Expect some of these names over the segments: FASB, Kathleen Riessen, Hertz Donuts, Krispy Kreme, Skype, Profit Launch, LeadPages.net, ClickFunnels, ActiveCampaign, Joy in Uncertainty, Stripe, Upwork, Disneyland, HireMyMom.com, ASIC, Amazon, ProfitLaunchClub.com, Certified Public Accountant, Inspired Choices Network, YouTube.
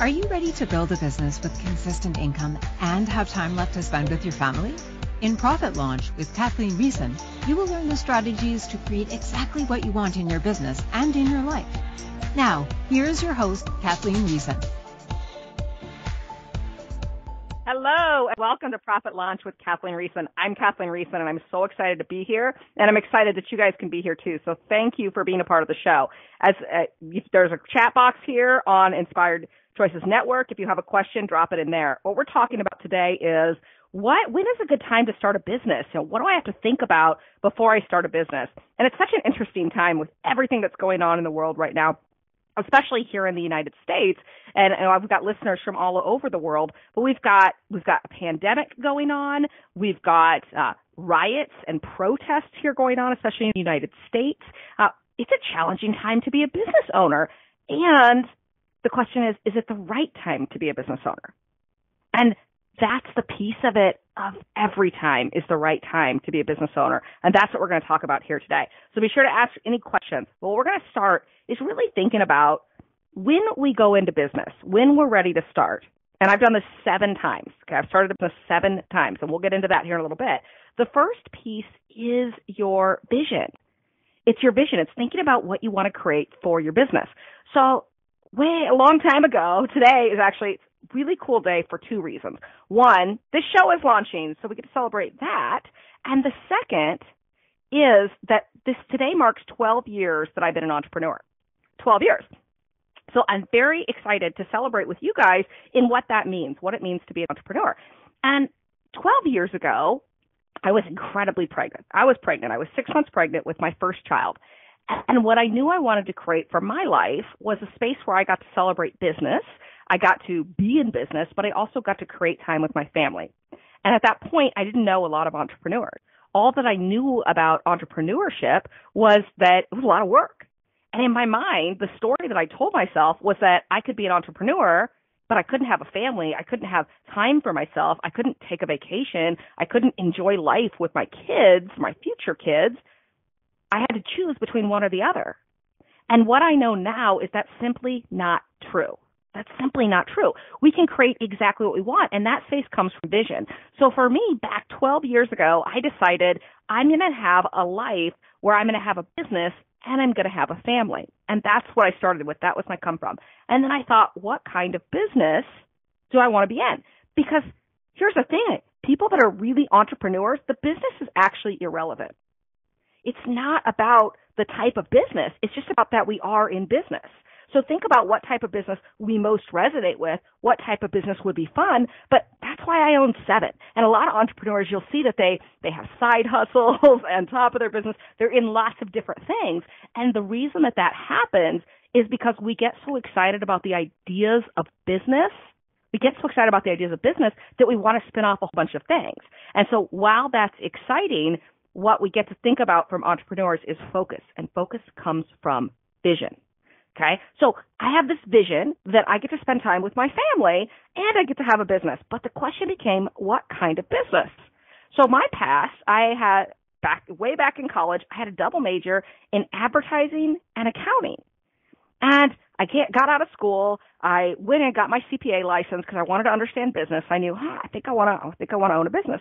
Are you ready to build a business with consistent income and have time left to spend with your family? In Profit Launch with Kathleen Riessen, you will learn the strategies to create exactly what you want in your business and in your life. Now, here's your host, Kathleen Riessen. Hello, and welcome to Profit Launch with Kathleen Riessen. I'm Kathleen Riessen, and I'm so excited to be here, and I'm excited that you guys can be here too. So thank you for being a part of the show. There's a chat box here on Inspired Choices Network. If you have a question, drop it in there. What we're talking about today is when is a good time to start a business? You know, what do I have to think about before I start a business? And it's such an interesting time with everything that's going on in the world right now, especially here in the United States. And I've got listeners from all over the world, but we've got a pandemic going on. We've got riots and protests here going on, especially in the United States. It's a challenging time to be a business owner. And the question is it the right time to be a business owner? And that's the piece of it, of every time is the right time to be a business owner. And that's what we're going to talk about here today. So be sure to ask any questions. Well, we're going to start is really thinking about when we go into business, when we're ready to start. And I've done this 7 times. Okay, I've started this 7 times, and we'll get into that here in a little bit. The first piece is your vision. It's your vision. It's thinking about what you want to create for your business. So a long time ago, today is actually really cool day for 2 reasons. One, this show is launching, so we get to celebrate that. And the second is that today marks 12 years that I've been an entrepreneur. 12 years. So I'm very excited to celebrate with you guys in what that means, what it means to be an entrepreneur. And 12 years ago, I was incredibly pregnant. I was pregnant. I was 6 months pregnant with my first child. And what I knew I wanted to create for my life was a space where I got to celebrate business. I got to be in business, but I also got to create time with my family. And at that point, I didn't know a lot of entrepreneurs. All that I knew about entrepreneurship was that it was a lot of work. And in my mind, the story that I told myself was that I could be an entrepreneur, but I couldn't have a family. I couldn't have time for myself. I couldn't take a vacation. I couldn't enjoy life with my kids, my future kids. I had to choose between one or the other. And what I know now is that's simply not true. That's simply not true. We can create exactly what we want, and that space comes from vision. So for me, back 12 years ago, I decided I'm going to have a life where I'm going to have a business and I'm going to have a family. And that's what I started with. That was my come from. And then I thought, what kind of business do I want to be in? Because here's the thing, people that are really entrepreneurs, the business is actually irrelevant. It's not about the type of business. It's just about that we are in business. So think about what type of business we most resonate with, what type of business would be fun, but that's why I own 7. And a lot of entrepreneurs, you'll see that they have side hustles on top of their business. They're in lots of different things. And the reason that that happens is because we get so excited about the ideas of business. We get so excited about the ideas of business that we want to spin off a whole bunch of things. And so while that's exciting, what we get to think about from entrepreneurs is focus, and focus comes from vision. Okay, so I have this vision that I get to spend time with my family and I get to have a business. But the question became, what kind of business? So my past, I had way back in college, I had a double major in advertising and accounting. And I got out of school. I went and got my CPA license because I wanted to understand business. I knew, I think I want to own a business,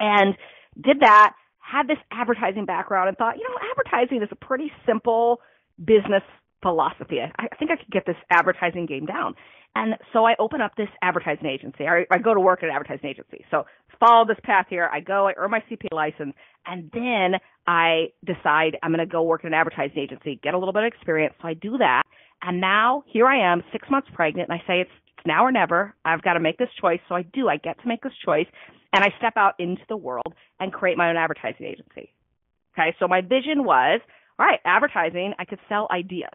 and did that. Had this advertising background and thought, you know, advertising is a pretty simple business philosophy. I think I could get this advertising game down. And so I open up this advertising agency. I go to work at an advertising agency. So follow this path here. I go, I earn my CPA license, and then I decide I'm going to go work at an advertising agency, get a little bit of experience. So I do that. And now here I am 6 months pregnant, and I say it's now or never. I've got to make this choice. So I do. I get to make this choice, and I step out into the world and create my own advertising agency. Okay, so my vision was, all right, advertising, I could sell ideas.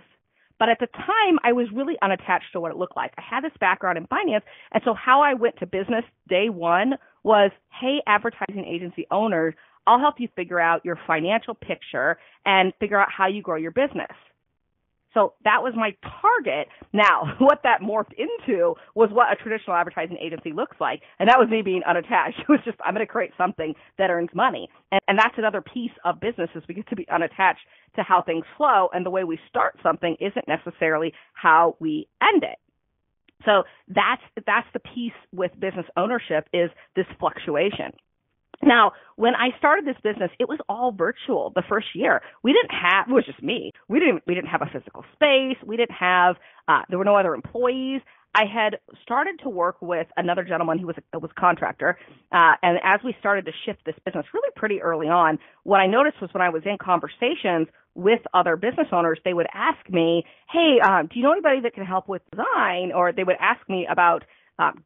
But at the time, I was really unattached to what it looked like. I had this background in finance, and so how I went to business day one was, hey, advertising agency owners, I'll help you figure out your financial picture and figure out how you grow your business. So that was my target. Now, what that morphed into was what a traditional advertising agency looks like, and that was me being unattached. It was just, I'm going to create something that earns money, and that's another piece of business is we get to be unattached to how things flow, and the way we start something isn't necessarily how we end it. So that's the piece with business ownership, is this fluctuation. Now, when I started this business, it was all virtual the first year. We didn't have, it was just me. We didn't have a physical space. We didn't have, there were no other employees. I had started to work with another gentleman who was a contractor. And as we started to shift this business really pretty early on, what I noticed was when I was in conversations with other business owners, they would ask me, hey, do you know anybody that can help with design? Or they would ask me about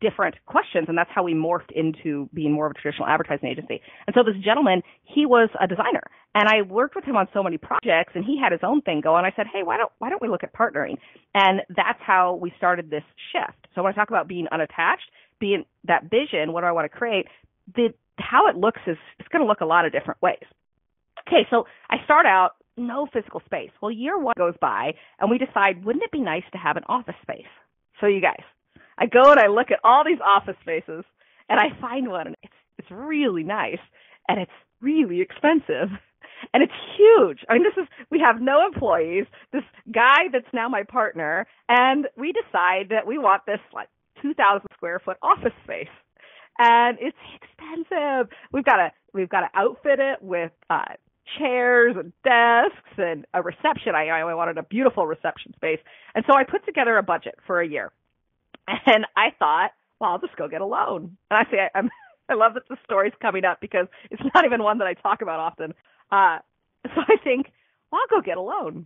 different questions, and that's how we morphed into being more of a traditional advertising agency. And so this gentleman, he was a designer, and I worked with him on so many projects, and he had his own thing going. I said, hey, why don't we look at partnering? And that's how we started this shift. So when I talk about being unattached, being that vision, what do I want to create? How it looks is, it's going to look a lot of different ways. Okay, so I start out no physical space. Well, year one goes by, and we decide, wouldn't it be nice to have an office space? So you guys, I go and I look at all these office spaces, and I find one, and it's really nice, and it's really expensive, and it's huge. I mean, we have no employees, this guy that's now my partner, and we decide that we want this like 2,000 square foot office space, and it's expensive. We've got to outfit it with chairs and desks and a reception. I wanted a beautiful reception space, and so I put together a budget for a year. And I thought, well, I'll just go get a loan. And actually, I love that the story's coming up because it's not even one that I talk about often. So I think, well, I'll go get a loan.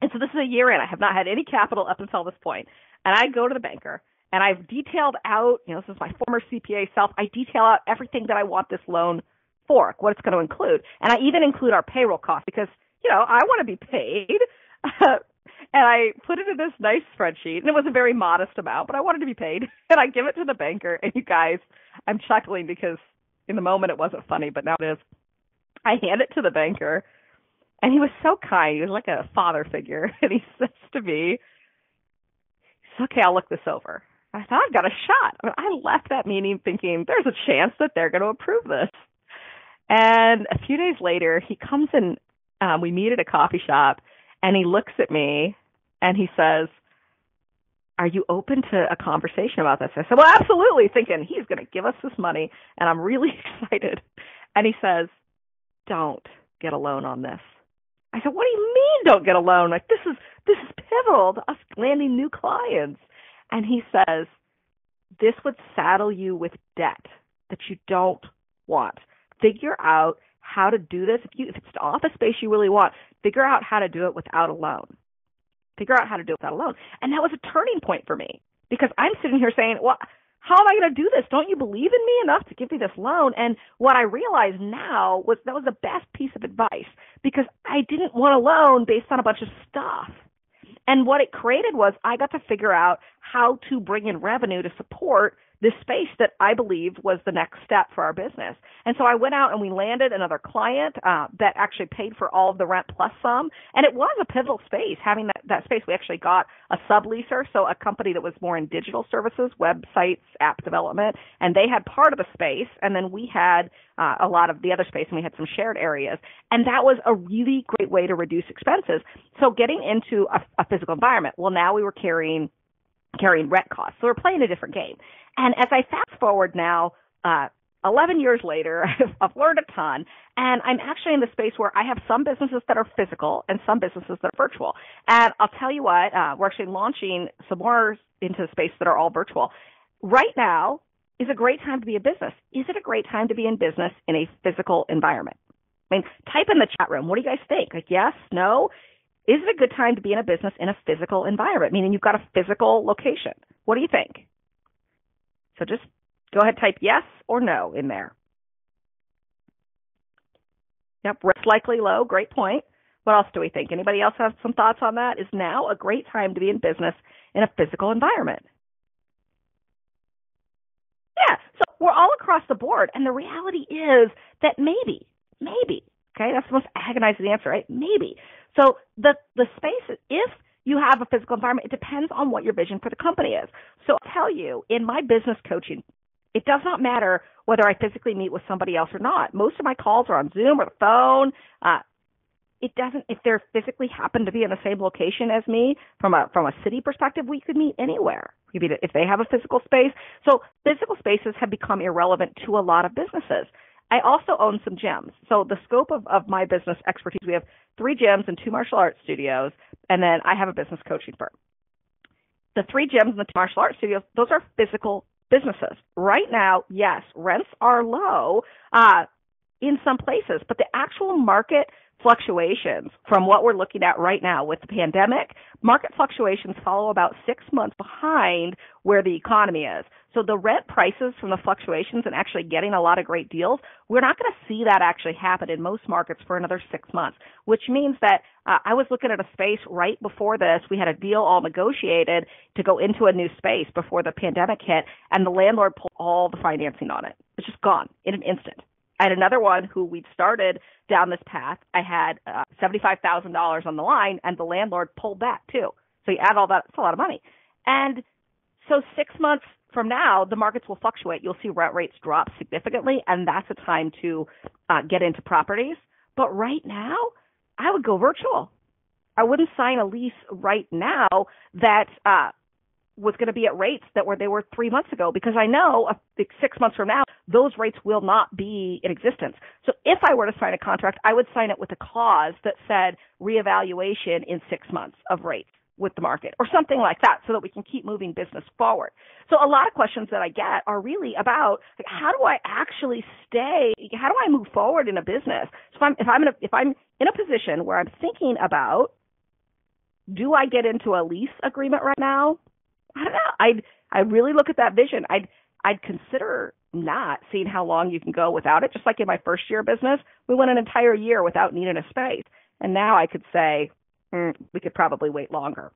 And so this is a year in. I have not had any capital up until this point. And I go to the banker, and I've detailed out, this is my former CPA self. I detail out everything that I want this loan for, what it's going to include. And I even include our payroll costs because, I want to be paid. And I put it in this nice spreadsheet, and it was a very modest amount, but I wanted to be paid. And I give it to the banker, and you guys, I'm chuckling because in the moment it wasn't funny, but now it is. I hand it to the banker, and he was so kind. He was like a father figure. And he says to me, okay, I'll look this over. I thought, I've got a shot. I left that meeting thinking there's a chance that they're going to approve this. And a few days later, he comes in. We meet at a coffee shop. And he looks at me and he says, are you open to a conversation about this? I said, well, absolutely, thinking he's going to give us this money. And I'm really excited. And he says, don't get a loan on this. I said, what do you mean don't get a loan? Like, this is pivotal to us landing new clients. And he says, this would saddle you with debt that you don't want. Figure out how to do this. If it's the office space you really want, figure out how to do it without a loan. And that was a turning point for me because I'm sitting here saying, well, how am I going to do this? Don't you believe in me enough to give me this loan? And what I realized now was that was the best piece of advice because I didn't want a loan based on a bunch of stuff. And what it created was I got to figure out how to bring in revenue to support this space that I believed was the next step for our business. And so I went out and we landed another client that actually paid for all of the rent plus some. And it was a pivotal space, having that space. We actually got a subleaser, so a company that was more in digital services, websites, app development, and they had part of the space. And then we had a lot of the other space, and we had some shared areas. And that was a really great way to reduce expenses. So getting into a physical environment, well, now we were carrying rent costs. So we're playing a different game. And as I fast forward now, 11 years later, I've learned a ton, and I'm actually in the space where I have some businesses that are physical and some businesses that are virtual. And I'll tell you what, we're actually launching some more into space that are all virtual. Right now is a great time to be a business. Is it a great time to be in business in a physical environment? I mean, type in the chat room. What do you guys think? Like, yes, no? Is it a good time to be in a business in a physical environment, meaning you've got a physical location? What do you think? So just go ahead, type yes or no in there. Yep, risk likely low. Great point. What else do we think? Anybody else have some thoughts on that? Is now a great time to be in business in a physical environment? Yeah, so we're all across the board, and the reality is that maybe, okay, that's the most agonizing answer, right? Maybe. So the space, if you have a physical environment, it depends on what your vision for the company is. So I'll tell you, in my business coaching, it does not matter whether I physically meet with somebody else or not. Most of my calls are on Zoom or the phone. It doesn't, if they're physically happen to be in the same location as me, from a city perspective, we could meet anywhere. We could meet if they have a physical space. So physical spaces have become irrelevant to a lot of businesses. I also own some gyms. So the scope of my business expertise, we have 3 gyms and 2 martial arts studios, and then I have a business coaching firm. The 3 gyms and the 2 martial arts studios, those are physical businesses. Right now, yes, rents are low in some places, but the actual market fluctuations from what we're looking at right now with the pandemic, market fluctuations follow about 6 months behind where the economy is. So the rent prices from the fluctuations and actually getting a lot of great deals, we're not going to see that actually happen in most markets for another 6 months, which means that I was looking at a space right before this. We had a deal all negotiated to go into a new space before the pandemic hit, and the landlord pulled all the financing on it. It's just gone in an instant. I had another one who we'd started down this path. I had $75,000 on the line, and the landlord pulled that too. So you add all that, it's a lot of money. And so 6 months from now, the markets will fluctuate. You'll see rent rates drop significantly, and that's a time to get into properties. But right now, I would go virtual. I wouldn't sign a lease right now that was going to be at rates that were they were 3 months ago, because I know 6 months from now, those rates will not be in existence. So if I were to sign a contract, I would sign it with a clause that said reevaluation in 6 months of rates with the market or something like that, so that we can keep moving business forward. So a lot of questions that I get are really about, like, how do I actually stay? How do I move forward in a business? So if I'm in a position where I'm thinking about, do I get into a lease agreement right now? I don't know. I'd really look at that vision. I'd consider not seeing how long you can go without it. Just like in my first year of business, we went an entire year without needing a space. And now I could say, we could probably wait longer.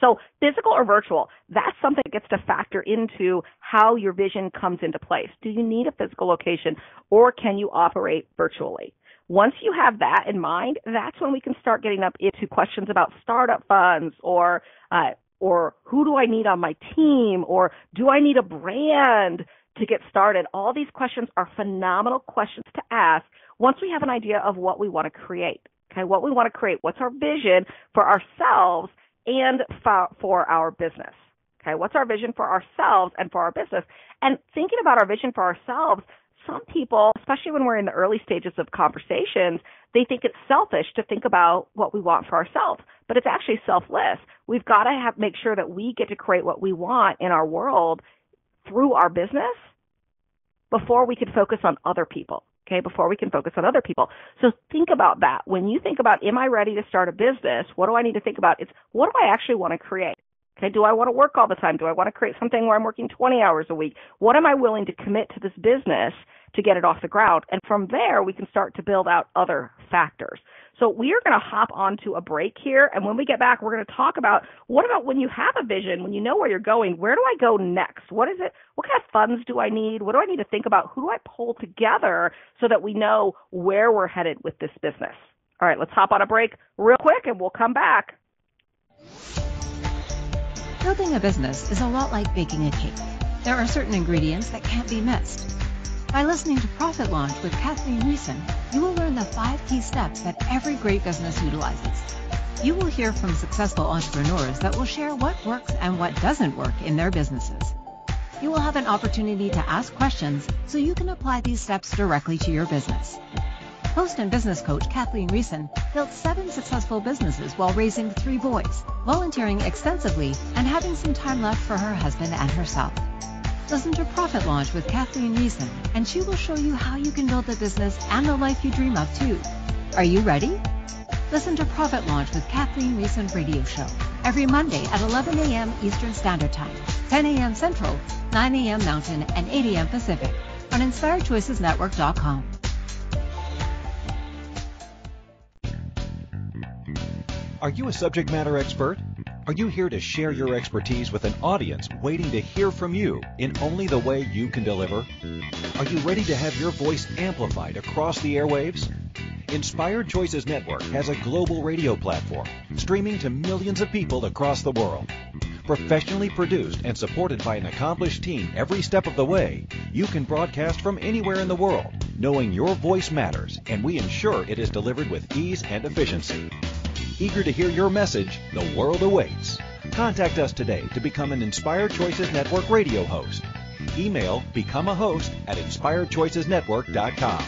So physical or virtual, that's something that gets to factor into how your vision comes into place. Do you need a physical location, or can you operate virtually? Once you have that in mind, that's when we can start getting up into questions about startup funds or who do I need on my team, or do I need a brand to get started? All these questions are phenomenal questions to ask once we have an idea of what we want to create, okay? What we want to create, what's our vision for ourselves and for our business, okay? What's our vision for ourselves and for our business? And thinking about our vision for ourselves, some people, especially when we're in the early stages of conversations, they think it's selfish to think about what we want for ourselves, but it's actually selfless. We've got to make sure that we get to create what we want in our world through our business before we can focus on other people, okay, before we can focus on other people. So think about that. When you think about, am I ready to start a business, what do I need to think about? It's what do I actually want to create? Okay, do I want to work all the time? Do I want to create something where I'm working 20 hours a week? What am I willing to commit to this business to get it off the ground? And from there, we can start to build out other factors. So we are going to hop onto a break here. And when we get back, we're going to talk about, what about when you have a vision, when you know where you're going, where do I go next? What is it? What kind of funds do I need? What do I need to think about? Who do I pull together so that we know where we're headed with this business? All right, let's hop on a break real quick and we'll come back. Building a business is a lot like baking a cake. There are certain ingredients that can't be missed. By listening to Profit Launch with Kathleen Riessen, you will learn the 5 key steps that every great business utilizes. You will hear from successful entrepreneurs that will share what works and what doesn't work in their businesses. You will have an opportunity to ask questions so you can apply these steps directly to your business. Host and business coach Kathleen Riessen built 7 successful businesses while raising 3 boys, volunteering extensively, and having some time left for her husband and herself. Listen to Profit Launch with Kathleen Riessen, and she will show you how you can build the business and the life you dream of too. Are you ready? Listen to Profit Launch with Kathleen Riessen radio show every Monday at 11 a.m. Eastern Standard Time, 10 a.m. Central, 9 a.m. Mountain, and 8 a.m. Pacific on InspiredChoicesNetwork.com. Are you a subject matter expert? Are you here to share your expertise with an audience waiting to hear from you in only the way you can deliver? Are you ready to have your voice amplified across the airwaves? Inspired Choices Network has a global radio platform streaming to millions of people across the world. Professionally produced and supported by an accomplished team every step of the way, you can broadcast from anywhere in the world knowing your voice matters, and we ensure it is delivered with ease and efficiency. Eager to hear your message? The world awaits. Contact us today to become an Inspired Choices Network radio host. Email becomeahost@inspiredchoicesnetwork.com.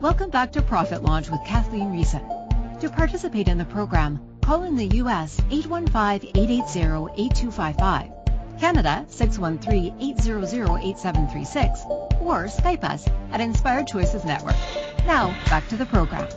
Welcome back to Profit Launch with Kathleen Riessen. To participate in the program, call in the U.S. 815-880-8255, Canada 613-800-8736, or Skype us at Inspired Choices Network. Now, back to the program.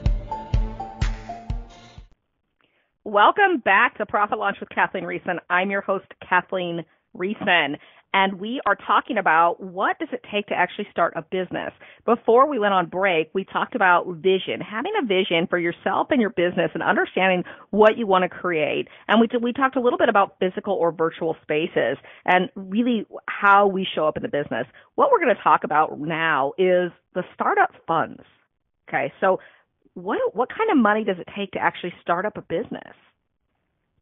Welcome back to Profit Launch with Kathleen Riessen. I'm your host, Kathleen Riessen. And we are talking about what does it take to actually start a business. Before we went on break, we talked about vision, having a vision for yourself and your business and understanding what you want to create. And we talked a little bit about physical or virtual spaces and really how we show up in the business. What we're going to talk about now is the startup funds. Okay, so what kind of money does it take to actually start up a business?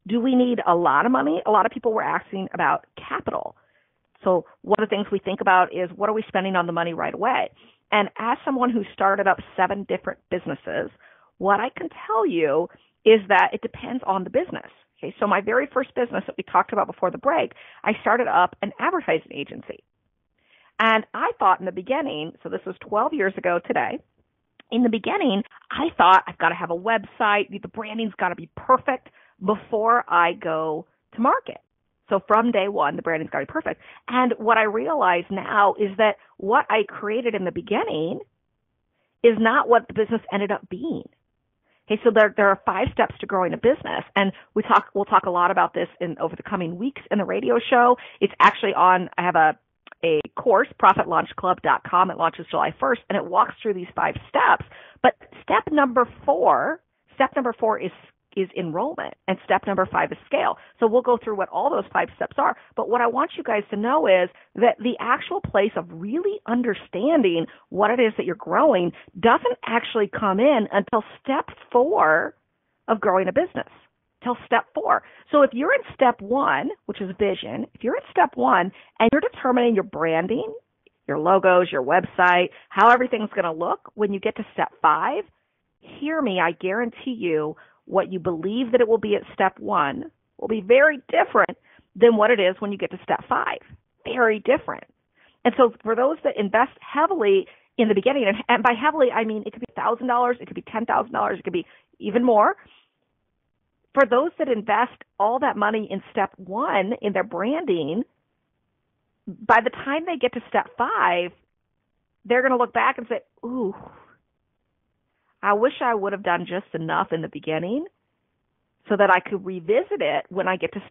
Do we need a lot of money? A lot of people were asking about capital. So one of the things we think about is what are we spending on the money right away? And as someone who started up 7 different businesses, what I can tell you is that it depends on the business. Okay, so my very first business that we talked about before the break, I started up an advertising agency. And I thought in the beginning, so this was 12 years ago today, in the beginning, I thought I've got to have a website, the branding's got to be perfect before I go to market. So from day one, the branding's got to be perfect. And what I realize now is that what I created in the beginning is not what the business ended up being. Okay, so there are 5 steps to growing a business, and we'll talk a lot about this over the coming weeks in the radio show. It's actually on. I have a course, ProfitLaunchClub.com. It launches July 1st, and it walks through these 5 steps. But step number four is enrollment, and step number 5 is scale. So we'll go through what all those 5 steps are. But what I want you guys to know is that the actual place of really understanding what it is that you're growing doesn't actually come in until step 4 of growing a business, till step 4. So if you're in step 1, which is vision, if you're in step 1 and you're determining your branding, your logos, your website, how everything's going to look when you get to step 5, hear me, I guarantee you, what you believe that it will be at step 1 will be very different than what it is when you get to step 5. Very different. And so for those that invest heavily in the beginning, and by heavily, I mean it could be $1,000, it could be $10,000, it could be even more. For those that invest all that money in step 1 in their branding, by the time they get to step 5, they're going to look back and say, ooh, I wish I would have done just enough in the beginning so that I could revisit it when I get to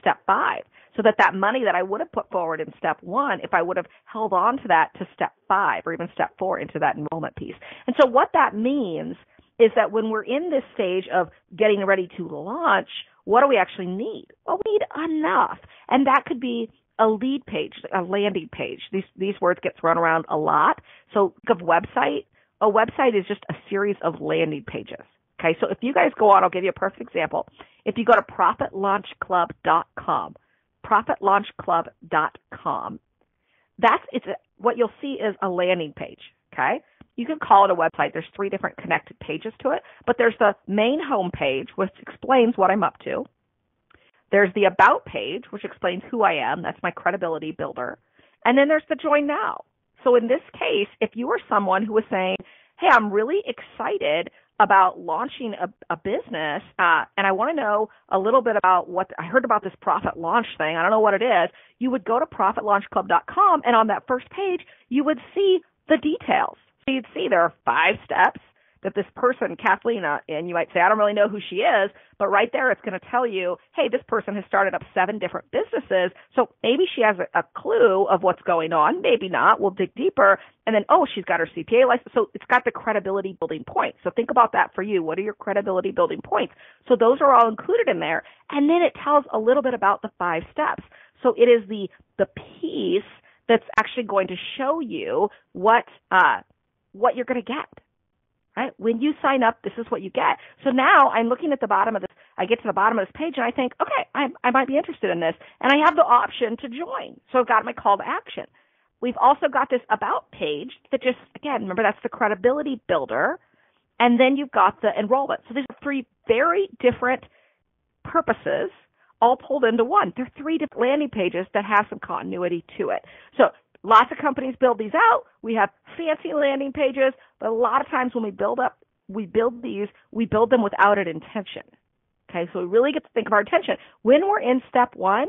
step 5, so that money that I would have put forward in step 1, if I would have held on to that to step 5 or even step 4 into that enrollment piece. And so what that means is that when we're in this stage of getting ready to launch, what do we actually need? Well, we need enough. And that could be a lead page, a landing page. These words get thrown around a lot. So think of website. A website is just a series of landing pages, okay? So if you guys go on, I'll give you a perfect example. If you go to ProfitLaunchClub.com, ProfitLaunchClub.com, what you'll see is a landing page, okay? You can call it a website. There's 3 different connected pages to it, but there's the main home page, which explains what I'm up to. There's the About page, which explains who I am. That's my credibility builder. And then there's the Join Now. So in this case, if you are someone who is saying, hey, I'm really excited about launching a business, and I want to know a little bit about what I heard about this profit launch thing. I don't know what it is. You would go to ProfitLaunchClub.com, and on that first page, you would see the details. So you'd see there are 5 steps that this person, Kathleen, and you might say, I don't really know who she is, but right there it's going to tell you, hey, this person has started up 7 different businesses, so maybe she has a clue of what's going on, maybe not, we'll dig deeper, and then, oh, she's got her CPA license, so it's got the credibility building points. So think about that for you. What are your credibility building points? So those are all included in there, and then it tells a little bit about the 5 steps. So it is the piece that's actually going to show you what you're going to get. Right? When you sign up, this is what you get. So now I'm looking at the bottom of this. I get to the bottom of this page and I think, okay, I might be interested in this. And I have the option to join. So I've got my call to action. We've also got this about page that just, again, remember that's the credibility builder. And then you've got the enrollment. So these are three very different purposes all pulled into one. They're three different landing pages that have some continuity to it. So lots of companies build these out. We have fancy landing pages, but a lot of times when we build them without an intention. Okay, so we really get to think of our intention. When we're in step one,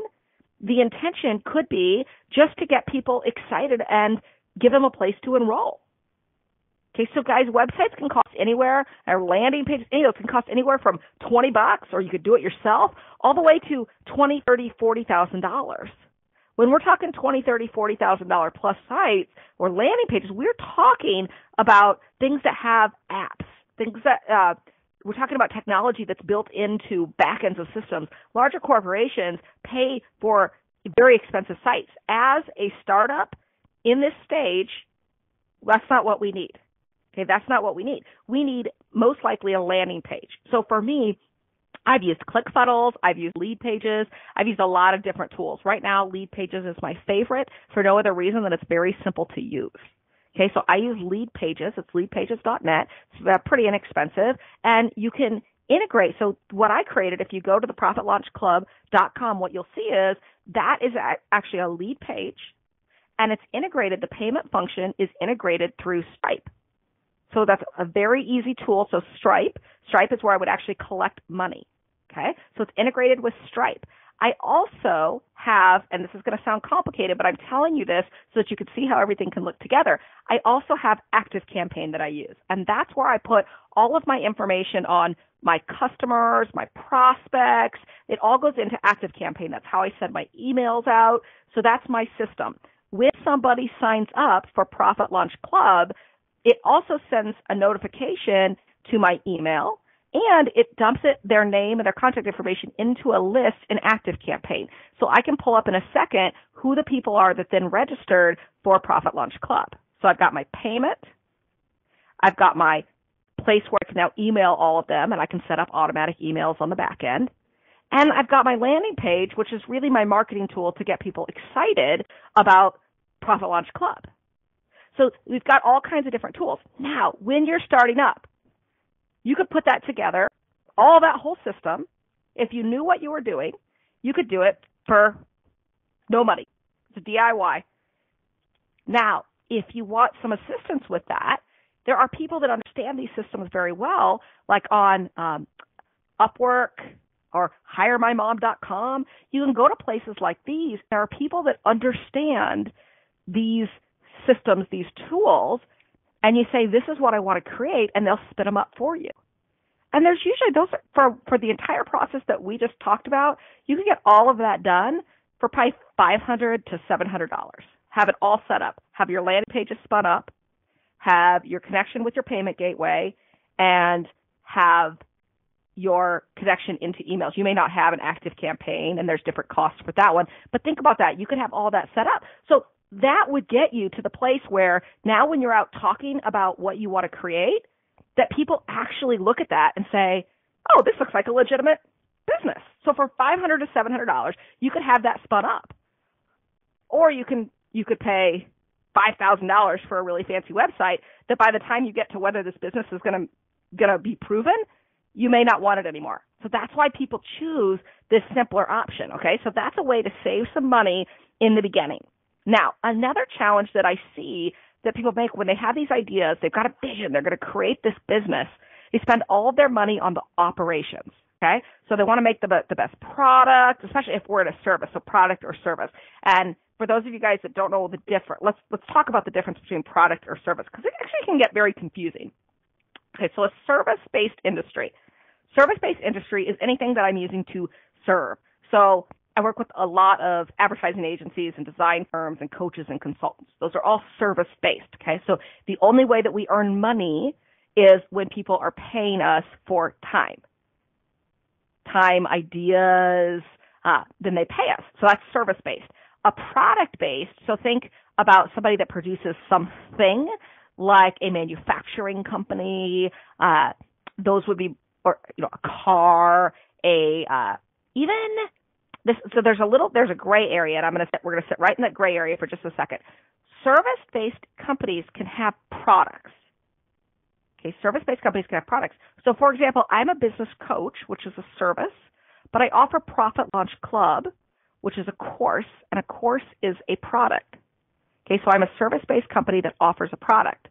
the intention could be just to get people excited and give them a place to enroll. Okay, so guys, websites can cost anywhere, or landing pages, it can cost anywhere from $20, or you could do it yourself, all the way to $20,000, $30,000, $40,000. When we're talking $20,000, $30,000, $40,000 plus sites or landing pages, we're talking about things that have apps, things that we're talking about technology that's built into back ends of systems. Larger corporations pay for very expensive sites. As a startup in this stage, that's not what we need. Okay, that's not what we need. We need most likely a landing page. So for me, I've used ClickFunnels, I've used LeadPages, I've used a lot of different tools. Right now, LeadPages is my favorite for no other reason than it's very simple to use. Okay, so I use LeadPages. It's LeadPages.net. It's pretty inexpensive, and you can integrate. So what I created, if you go to the ProfitLaunchClub.com, what you'll see is that is actually a lead page, and it's integrated. The payment function is integrated through Stripe. So that's a very easy tool. So Stripe is where I would actually collect money. Okay, so it's integrated with Stripe. I also have, and this is going to sound complicated, but I'm telling you this so that you can see how everything can look together. I also have ActiveCampaign that I use, and that's where I put all of my information on my customers, my prospects. It all goes into ActiveCampaign. That's how I send my emails out. So that's my system. When somebody signs up for Profit Launch Club, it also sends a notification to my email, and it dumps it, their name and their contact information into a list in ActiveCampaign. So I can pull up in a second who the people are that then registered for Profit Launch Club. So I've got my payment. I've got my place where I can now email all of them, and I can set up automatic emails on the back end. And I've got my landing page, which is really my marketing tool to get people excited about Profit Launch Club. So we've got all kinds of different tools. Now, when you're starting up, you could put that together, all that whole system. If you knew what you were doing, you could do it for no money. It's a DIY. Now, if you want some assistance with that, there are people that understand these systems very well, like on Upwork or HireMyMom.com. You can go to places like these. There are people that understand these systems, these tools, and you say, this is what I want to create, and they'll spin them up for you. And there's usually those are for the entire process that we just talked about. You can get all of that done for probably $500 to $700. Have it all set up. Have your landing pages spun up. Have your connection with your payment gateway, and have your connection into emails. You may not have an ActiveCampaign, and there's different costs for that one. But think about that. You could have all that set up. So that would get you to the place where now when you're out talking about what you want to create, that people actually look at that and say, oh, this looks like a legitimate business. So for $500 to $700, you could have that spun up. Or you could pay $5,000 for a really fancy website that by the time you get to whether this business is going to be proven, you may not want it anymore. So that's why people choose this simpler option, okay? So that's a way to save some money in the beginning. Now, another challenge that I see that people make when they have these ideas, they've got a vision, they're going to create this business, they spend all of their money on the operations, okay? So they want to make the best product, especially if we're in a service, so product or service. And for those of you guys that don't know the difference, let's talk about the difference between product or service, because it actually can get very confusing. Okay, so a service-based industry. Service-based industry is anything that I'm using to serve. So I work with a lot of advertising agencies and design firms and coaches and consultants. Those are all service-based, okay? So the only way that we earn money is when people are paying us for time. Time, ideas, then they pay us. So that's service-based. A product-based, so think about somebody that produces something like a manufacturing company. Those would be, or a car, a even this. So there's a gray area, and we're gonna sit right in that gray area for just a second. Service-based companies can have products. Okay, service-based companies can have products. So, for example, I'm a business coach, which is a service, but I offer Profit Launch Club, which is a course, and a course is a product. Okay, so I'm a service-based company that offers a product.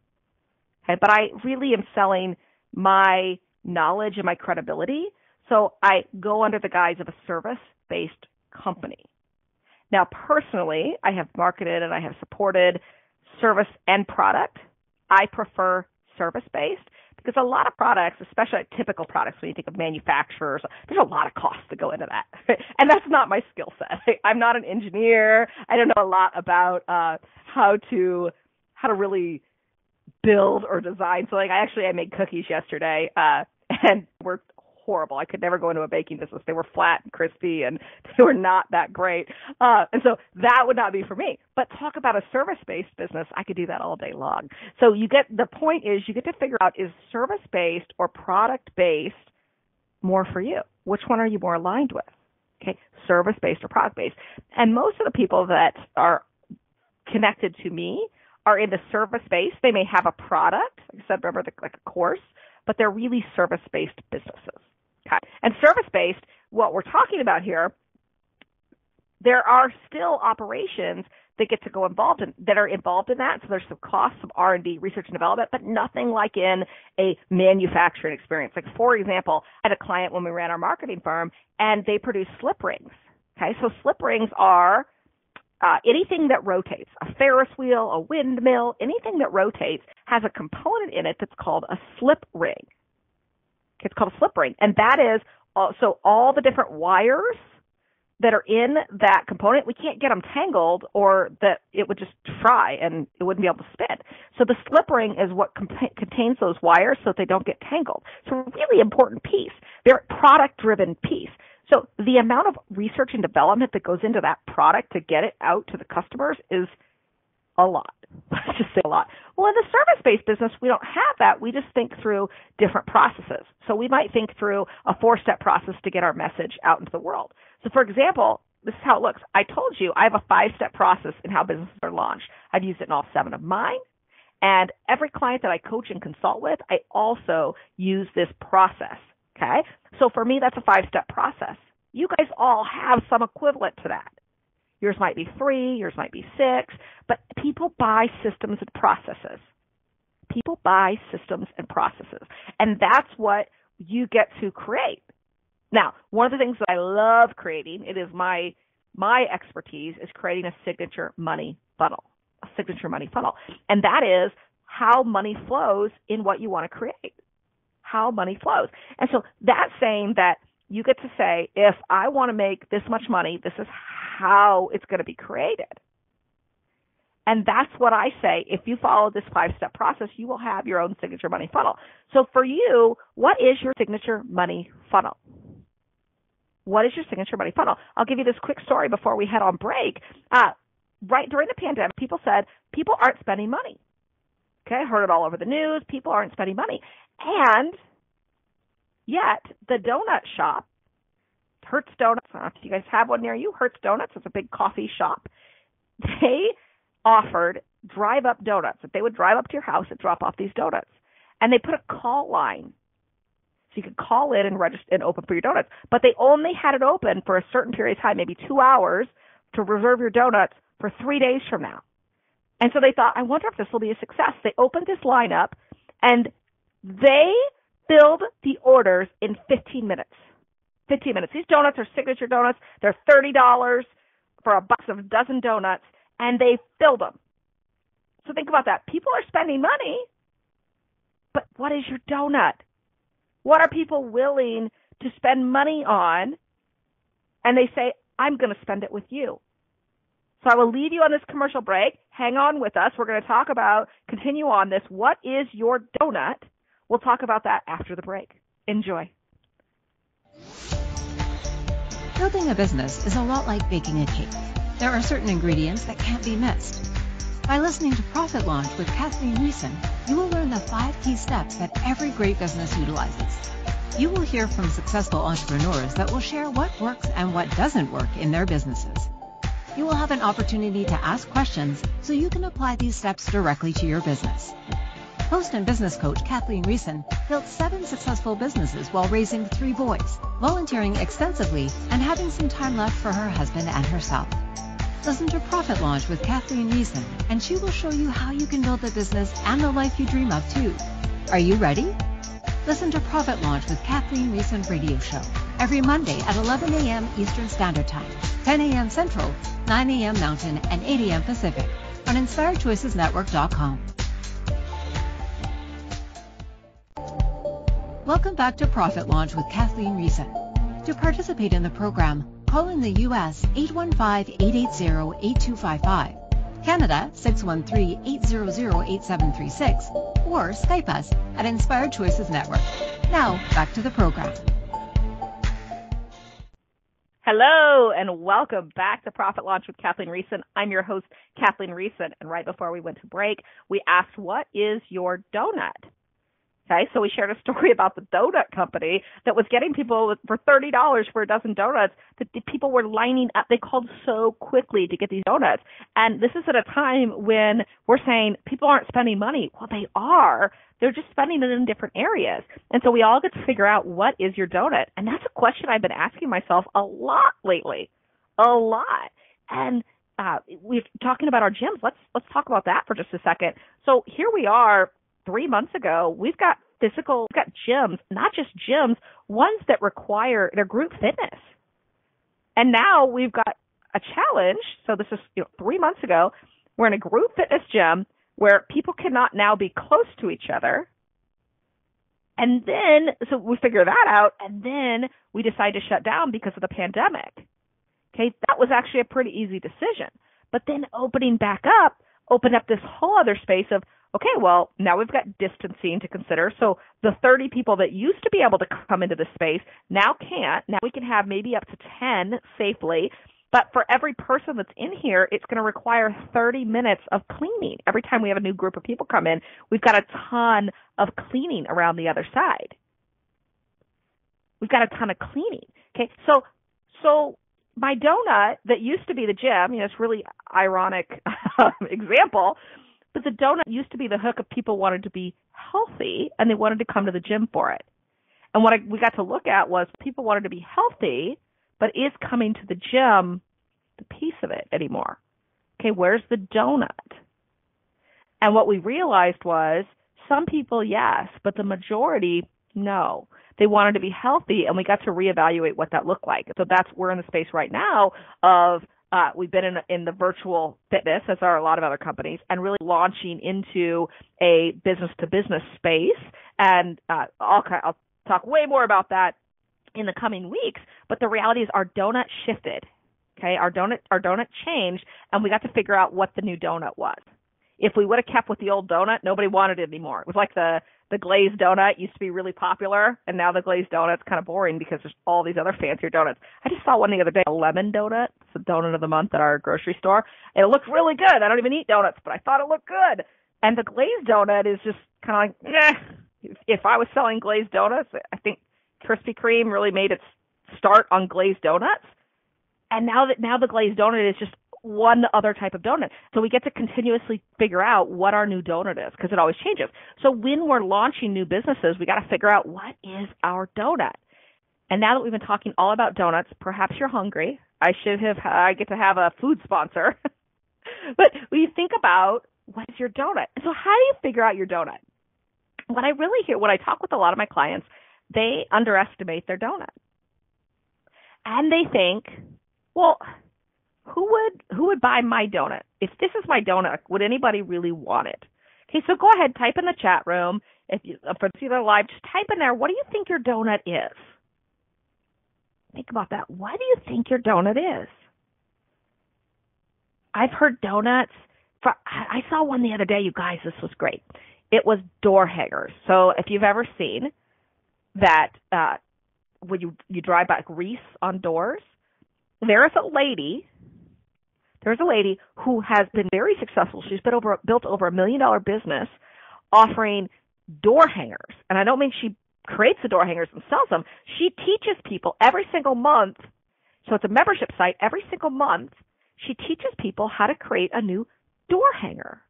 Okay, but I really am selling my knowledge and my credibility, so I go under the guise of a service-based company. Now, personally, I have marketed and I have supported service and product. I prefer service-based because a lot of products, especially typical products, when you think of manufacturers, there's a lot of costs that go into that. And that's not my skill set. I'm not an engineer. I don't know a lot about how to really build or design. So, like, I made cookies yesterday and we're horrible. I could never go into a baking business. They were flat and crispy and they were not that great. And so that would not be for me. But talk about a service-based business. I could do that all day long. So the point is you get to figure out, is service-based or product-based more for you? Which one are you more aligned with? Okay. Service-based or product-based. And most of the people that are connected to me are in the service space. They may have a product, like I said, remember, like a course, but they're really service-based businesses. Okay. And service-based, what we're talking about here, there are still operations that get to go involved in, that are involved in that. So there's some costs, some R&D, research and development, but nothing like in a manufacturing experience. Like, for example, I had a client when we ran our marketing firm, and they produce slip rings. Okay, so slip rings are anything that rotates, a Ferris wheel, a windmill, anything that rotates has a component in it that's called a slip ring. It's called a slip ring. And that is, so all the different wires that are in that component, we can't get them tangled or that it would just fry and it wouldn't be able to spin. So the slip ring is what contains those wires so that they don't get tangled. So a really important piece. They're a product-driven piece. So the amount of research and development that goes into that product to get it out to the customers is a lot. Let's just say a lot. Well, in the service-based business, we don't have that. We just think through different processes. So we might think through a 4-step process to get our message out into the world. So, for example, this is how it looks. I told you I have a 5-step process in how businesses are launched. I've used it in all 7 of mine. And every client that I coach and consult with, I also use this process. Okay, so for me, that's a 5-step process. You guys all have some equivalent to that. Yours might be 3, yours might be 6, but people buy systems and processes. People buy systems and processes, and that's what you get to create. Now, one of the things that I love creating, it is my expertise, is creating a signature money funnel, and that is how money flows in what you want to create. How money flows. And so that's saying that you get to say, if I want to make this much money, this is how it's going to be created. And that's what I say. If you follow this 5-step process, you will have your own signature money funnel. So for you, what is your signature money funnel? What is your signature money funnel? I'll give you this quick story before we head on break. Right during the pandemic, people said people aren't spending money. Okay, I heard it all over the news. People aren't spending money. And yet the donut shop, Hertz Donuts, I don't know if you guys have one near you, Hertz Donuts, it's a big coffee shop. They offered drive-up donuts. If they would drive up to your house and drop off these donuts. And they put a call line. So you could call in and register and open for your donuts. But they only had it open for a certain period of time, maybe 2 hours, to reserve your donuts for 3 days from now. And so they thought, I wonder if this will be a success. They opened this line up, and they filled the orders in 15 minutes. 15 minutes. These donuts are signature donuts. They're $30 for a box of a dozen donuts, and they filled them. So think about that. People are spending money, but what is your donut? What are people willing to spend money on? And they say, I'm going to spend it with you. So I will leave you on this commercial break. Hang on with us. We're going to talk about, continue on this, what is your donut? We'll talk about that after the break. Enjoy. Building a business is a lot like baking a cake. There are certain ingredients that can't be missed. By listening to Profit Launch with Kathleen Riessen, you will learn the 5 key steps that every great business utilizes. You will hear from successful entrepreneurs that will share what works and what doesn't work in their businesses. You will have an opportunity to ask questions so you can apply these steps directly to your business. Host and business coach Kathleen Riessen built 7 successful businesses while raising 3 boys, volunteering extensively, and having some time left for her husband and herself. Listen to Profit Launch with Kathleen Riessen, and she will show you how you can build the business and the life you dream of too. Are you ready? Listen to Profit Launch with Kathleen Riessen Radio Show every Monday at 11 a.m. Eastern Standard Time, 10 a.m. Central, 9 a.m. Mountain, and 8 a.m. Pacific on InspiredChoicesNetwork.com. Welcome back to Profit Launch with Kathleen Riessen. To participate in the program, call in the U.S. 815-880-8255, Canada 613-800-8736, or Skype us at Inspired Choices Network. Now, back to the program. Hello, and welcome back to Profit Launch with Kathleen Riessen. I'm your host, Kathleen Riessen, and right before we went to break, we asked, what is your donut? Okay, so we shared a story about the donut company that was getting people for $30 for a dozen donuts, that the people were lining up. They called so quickly to get these donuts. And this is at a time when we're saying people aren't spending money. Well, they are. They're just spending it in different areas. And so we all get to figure out, what is your donut? And that's a question I've been asking myself a lot lately, a lot. And we're talking about our gyms. Let's talk about that for just a second. So here we are. 3 months ago, we've got gyms, not just gyms, ones that require their group fitness. And now we've got a challenge. So this is 3 months ago. We're in a group fitness gym where people cannot now be close to each other. And then, so we figure that out. And then we decide to shut down because of the pandemic. Okay. That was actually a pretty easy decision, but then opening back up opened up this whole other space of, okay, well, now we've got distancing to consider. So the 30 people that used to be able to come into the space now can't. Now we can have maybe up to 10 safely. But for every person that's in here, it's going to require 30 minutes of cleaning. Every time we have a new group of people come in, we've got a ton of cleaning around the other side. We've got a ton of cleaning. Okay, so my donut that used to be the gym, it's really ironic example. But the donut used to be the hook of people wanted to be healthy, and they wanted to come to the gym for it. And what we got to look at was people wanted to be healthy, but is coming to the gym the piece of it anymore? Okay, where's the donut? And what we realized was some people, yes, but the majority, no. They wanted to be healthy, and we got to reevaluate what that looked like. So we're in the space right now of we've been in the virtual fitness, as are a lot of other companies, and really launching into a business-to-business space. And I'll talk way more about that in the coming weeks. But the reality is our donut shifted, okay? Our donut changed, and we got to figure out what the new donut was. If we would have kept with the old donut, nobody wanted it anymore. It was like the glazed donut used to be really popular, and now the glazed donut's kind of boring because there's all these other fancier donuts. I just saw one the other day, a lemon donut. It's the donut of the month at our grocery store. And it looked really good. I don't even eat donuts, but I thought it looked good. And the glazed donut is just kind of like, eh. If I was selling glazed donuts, I think Krispy Kreme really made its start on glazed donuts. And now the glazed donut is just one other type of donut. So we get to continuously figure out what our new donut is because it always changes. So when we're launching new businesses, we got to figure out what is our donut. And now that we've been talking all about donuts, perhaps you're hungry. I get to have a food sponsor. But when you think about what is your donut? So how do you figure out your donut? When I talk with a lot of my clients, they underestimate their donut. And they think, well, who would buy my donut? If this is my donut, would anybody really want it? Okay, so go ahead, type in the chat room. If you for the other live, just type in there, what do you think your donut is? Think about that. What do you think your donut is? I've heard donuts. I saw one the other day, you guys. This was great. It was door hangers. So if you've ever seen that, when you drive by grease on doors, there's a lady who has been very successful. She's built over $1 million business offering door hangers. And I don't mean she creates the door hangers and sells them, she teaches people every single month. So it's a membership site. Every single month, she teaches people how to create a new door hanger.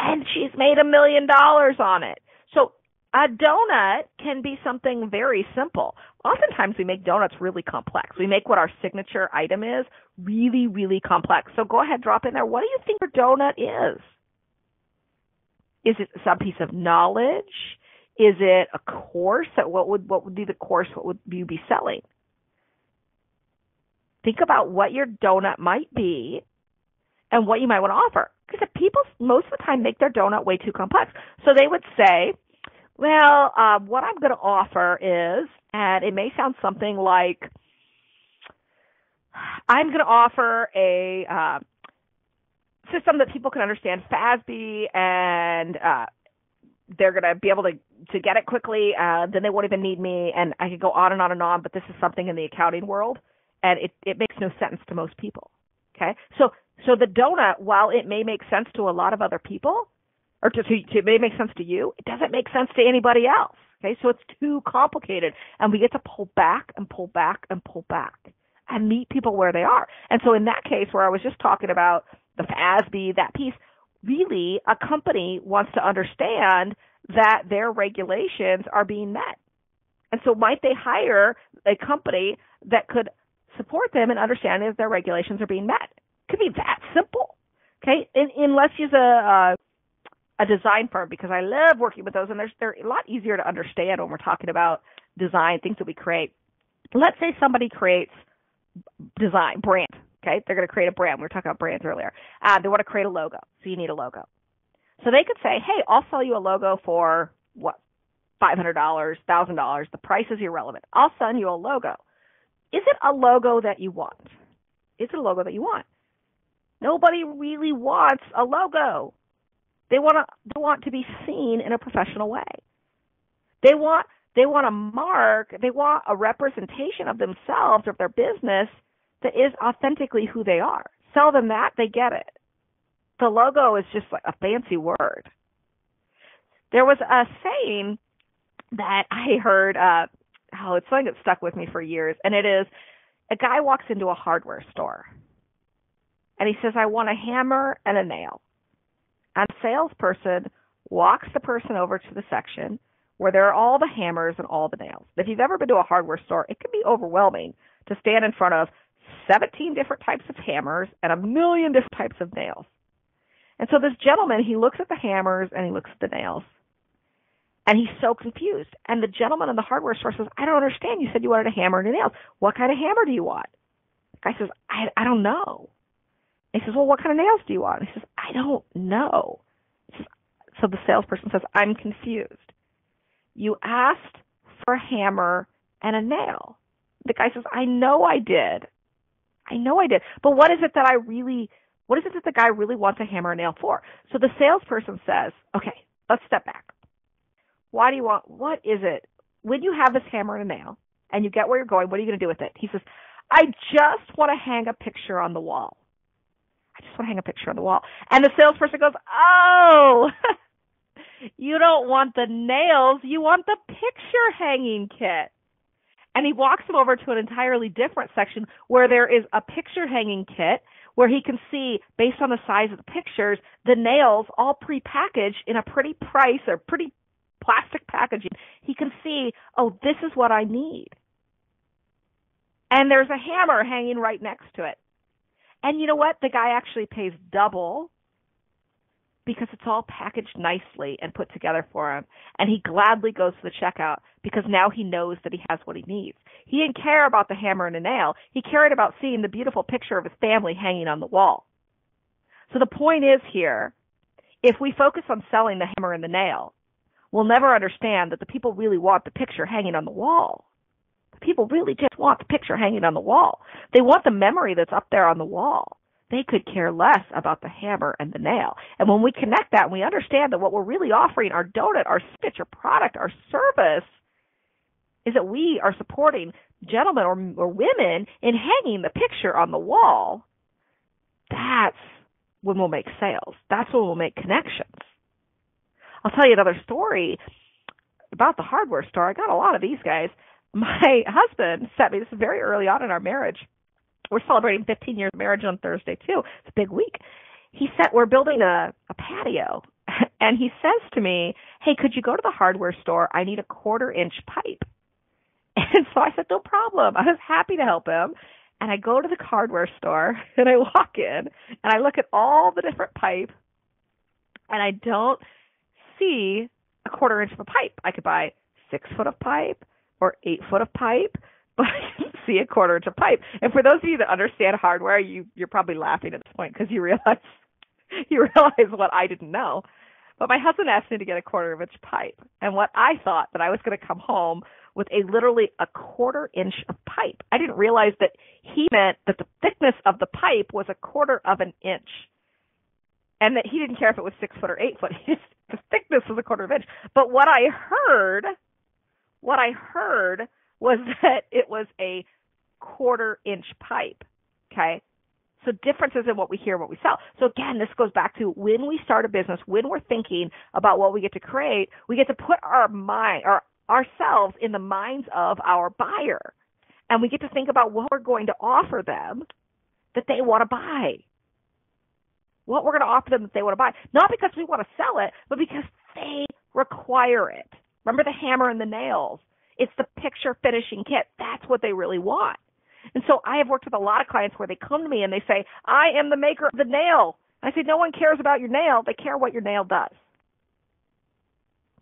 And she's made $1 million on it. So a donut can be something very simple. Oftentimes we make donuts really complex. We make what our signature item is really, really complex. So go ahead, drop in there. What do you think your donut is? Is it some piece of knowledge? Is it a course? What would be the course? What would you be selling? Think about what your donut might be and what you might want to offer. Because people most of the time make their donut way too complex. So they would say, well, what I'm going to offer is, and it may sound something like, I'm going to offer a system that people can understand FASB, and they're going to be able to get it quickly. Then they won't even need me, and I could go on and on and on, but this is something in the accounting world, and it makes no sense to most people, okay? So the donut, while it may make sense to a lot of other people, or it may make sense to you, it doesn't make sense to anybody else, okay? So it's too complicated, and we get to pull back and pull back and pull back and meet people where they are. And so in that case where I was just talking about the FASB, that piece, really a company wants to understand that their regulations are being met. And so might they hire a company that could support them in understanding if their regulations are being met? Could be that simple, okay? And let's use a design firm, because I love working with those, and they're a lot easier to understand when we're talking about design, things that we create. Let's say somebody creates design, brand, okay? They're going to create a brand. We were talking about brands earlier. They want to create a logo, so you need a logo. So they could say, hey, I'll sell you a logo for, what, $500, $1,000. The price is irrelevant. I'll send you a logo. Is it a logo that you want? Is it a logo that you want? Nobody really wants a logo. They want to be seen in a professional way. They want a mark. They want a representation of themselves or of their business that is authentically who they are. Sell them that, they get it. The logo is just like a fancy word. There was a saying that I heard, it's something that stuck with me for years, and it is, a guy walks into a hardware store, and he says, I want a hammer and a nail. And the salesperson walks the person over to the section where there are all the hammers and all the nails. If you've ever been to a hardware store, it can be overwhelming to stand in front of 17 different types of hammers and 1 million different types of nails. And so this gentleman, he looks at the hammers and he looks at the nails, and he's so confused. And the gentleman in the hardware store says, I don't understand. You said you wanted a hammer and a nail. What kind of hammer do you want? The guy says, I don't know. He says, well, what kind of nails do you want? He says, I don't know. So the salesperson says, I'm confused. You asked for a hammer and a nail. The guy says, I know I did. But what is it that the guy really wants a hammer and nail for? So the salesperson says, okay, let's step back. What is it? When you have this hammer and a nail and you get where you're going, what are you going to do with it? He says, I just want to hang a picture on the wall. I just want to hang a picture on the wall. And the salesperson goes, oh, you don't want the nails. You want the picture hanging kit. And he walks him over to an entirely different section where there is a picture hanging kit where he can see, based on the size of the pictures, the nails all prepackaged in a pretty price or pretty plastic packaging. He can see, oh, this is what I need. And there's a hammer hanging right next to it. And you know what? The guy actually pays double because it's all packaged nicely and put together for him. And he gladly goes to the checkout because now he knows that he has what he needs. He didn't care about the hammer and the nail. He cared about seeing the beautiful picture of his family hanging on the wall. So the point is here, if we focus on selling the hammer and the nail, we'll never understand that the people really want the picture hanging on the wall. The people really just want the picture hanging on the wall. They want the memory that's up there on the wall. They could care less about the hammer and the nail. And when we connect that and we understand that what we're really offering, our donut, our signature product, our service, is that we are supporting gentlemen or women in hanging the picture on the wall, that's when we'll make sales. That's when we'll make connections. I'll tell you another story. about the hardware store. I got a lot of these guys. My husband sent me this very early on in our marriage. We're celebrating 15 years of marriage on Thursday, too. It's a big week. He said, we're building a patio, and he says to me, hey, could you go to the hardware store? I need a quarter-inch pipe. And so I said, no problem. I was happy to help him. And I go to the hardware store, and I walk in, and I look at all the different pipe, and I don't see a quarter-inch of a pipe. I could buy 6 foot of pipe or 8 foot of pipe, but I didn't see a quarter-inch of pipe. And for those of you that understand hardware, you're probably laughing at this point because you realize what I didn't know. But my husband asked me to get a quarter-inch pipe, and what I thought that I was going to come home with literally a quarter-inch of pipe. I didn't realize that he meant that the thickness of the pipe was a quarter of an inch, and that he didn't care if it was 6 foot or 8 foot. The thickness was a quarter of an inch. But what I heard was that it was a quarter-inch pipe, okay? So differences in what we hear and what we sell. So again, this goes back to when we start a business, when we're thinking about what we get to create, we get to put ourselves in the minds of our buyer. And we get to think about what we're going to offer them that they want to buy. What we're going to offer them that they want to buy. Not because we want to sell it, but because they require it. Remember the hammer and the nails. It's the picture finishing kit. That's what they really want. And so I have worked with a lot of clients where they come to me and they say, I am the maker of the nail. I say, no one cares about your nail. They care what your nail does.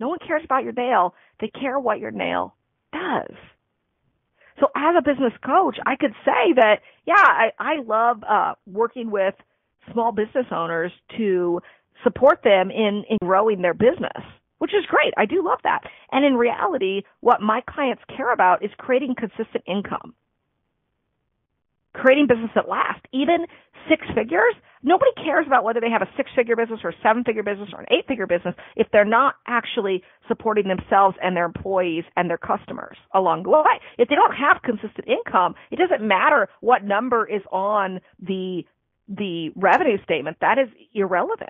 No one cares about your nail. They care what your nail does. So as a business coach, I could say that, yeah, I love working with small business owners to support them in growing their business, which is great. I do love that. And in reality, what my clients care about is creating consistent income. Creating business that lasts, even six figures. Nobody cares about whether they have a six-figure business or a seven-figure business or an eight-figure business if they're not actually supporting themselves and their employees and their customers along the way. If they don't have consistent income, it doesn't matter what number is on the revenue statement. That is irrelevant.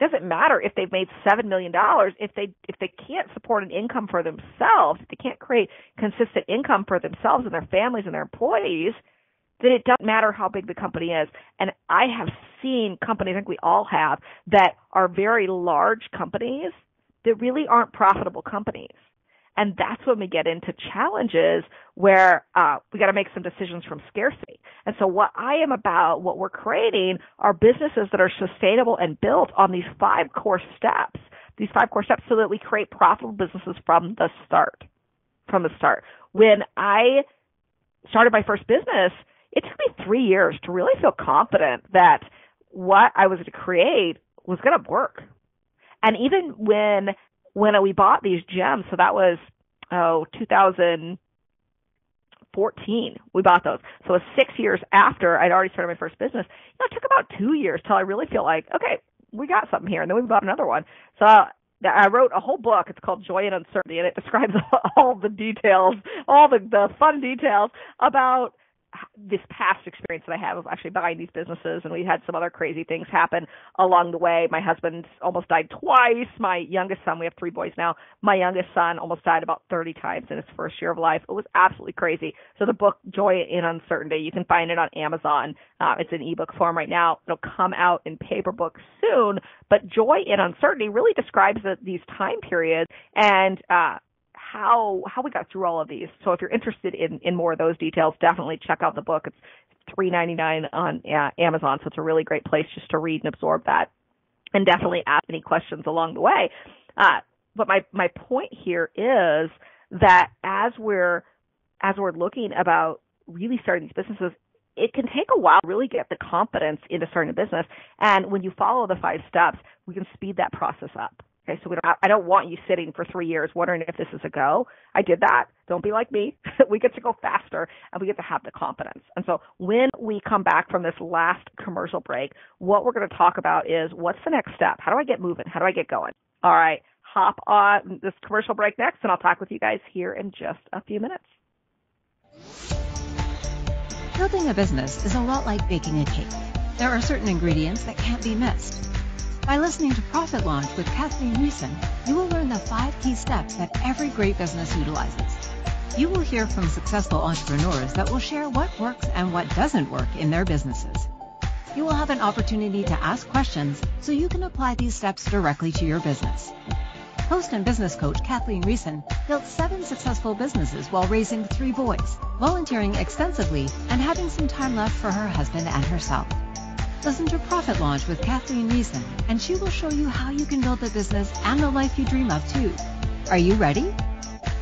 It doesn't matter if they've made $7 million. If they can't support an income for themselves, if they can't create consistent income for themselves and their families and their employees, that it doesn't matter how big the company is. And I have seen companies, I think we all have, that are very large companies that really aren't profitable companies. And that's when we get into challenges where we got to make some decisions from scarcity. And so what I am about, what we're creating, are businesses that are sustainable and built on these five core steps so that we create profitable businesses from the start. When I started my first business, it took me 3 years to really feel confident that what I was to create was going to work. And even when we bought these gems, so that was 2014, we bought those. So it was 6 years after I'd already started my first business. You know, it took about 2 years till I really feel like, okay, we got something here, and then we bought another one. So I wrote a whole book. It's called Joy in Uncertainty, and it describes all the details, all the fun details about this past experience that I had of actually buying these businesses, and we had some other crazy things happen along the way. My husband almost died twice. My youngest son, we have three boys now. My youngest son almost died about 30 times in his first year of life. It was absolutely crazy. So the book, Joy in Uncertainty, you can find it on Amazon. It's in ebook form right now. It'll come out in paper book soon. But Joy in Uncertainty really describes these time periods and how we got through all of these. So if you're interested in more of those details, definitely check out the book. It's $3.99 on Amazon, so it's a really great place just to read and absorb that, and definitely ask any questions along the way. But my point here is that as we're looking about really starting these businesses, it can take a while to really get the confidence into starting a business. And when you follow the 5 steps, we can speed that process up. Okay, so I don't want you sitting for 3 years wondering if this is a go. I did that. Don't be like me. We get to go faster, and we get to have the confidence. And so when we come back from this last commercial break, what we're going to talk about is what's the next step? How do I get moving? How do I get going? All right, hop on this commercial break next, and I'll talk with you guys here in just a few minutes. Building a business is a lot like baking a cake. There are certain ingredients that can't be missed. By listening to Profit Launch with Kathleen Riessen, you will learn the 5 key steps that every great business utilizes. You will hear from successful entrepreneurs that will share what works and what doesn't work in their businesses. You will have an opportunity to ask questions so you can apply these steps directly to your business. Host and business coach Kathleen Riessen built 7 successful businesses while raising 3 boys, volunteering extensively, and having some time left for her husband and herself. Listen to Profit Launch with Kathleen Riessen, and she will show you how you can build the business and the life you dream of too. Are you ready?